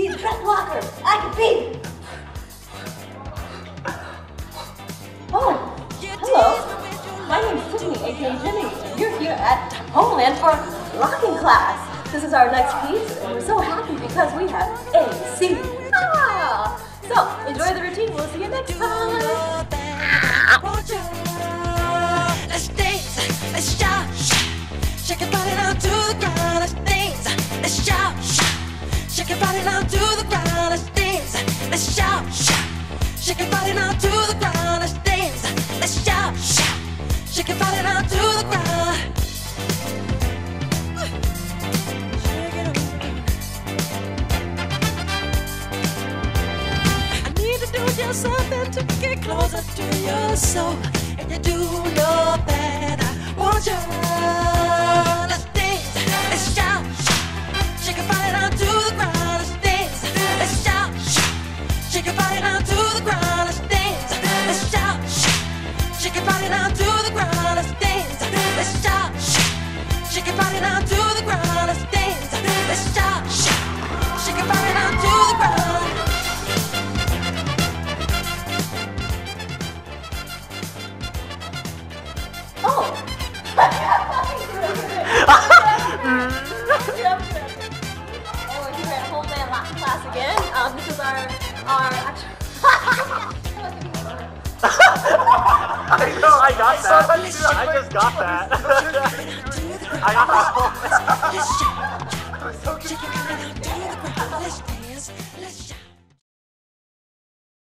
He's a breath blocker. I can pee. Oh, hello. My name is Tiffany, aka Jimini, and you're here at Homeland for locking class. This is our next piece, and we're so happy because we have AC. Ah! So enjoy the routine. We'll see you next time. Let's dance, let's shout, shake your body down to the ground. Let's dance, let's shout, shake your body down to the ground. Let's dance, let's shout, shake your body down to the ground. Let's dance, let's shout, shake your body down to the ground. I need to do just something to get closer to your soul, and you do know that I want you. Let's dance, let's shout, shake your body down to the ground. Let's dance, let's shout, shake your body down to the ground. Let's dance, let's shout, shake your body down to the ground. Let's dance, let's shout, shake your body down to the ground. Let's dance, let's shout, shake your body down to the ground. I just got that. I got that whole thing. Let's dance. Let's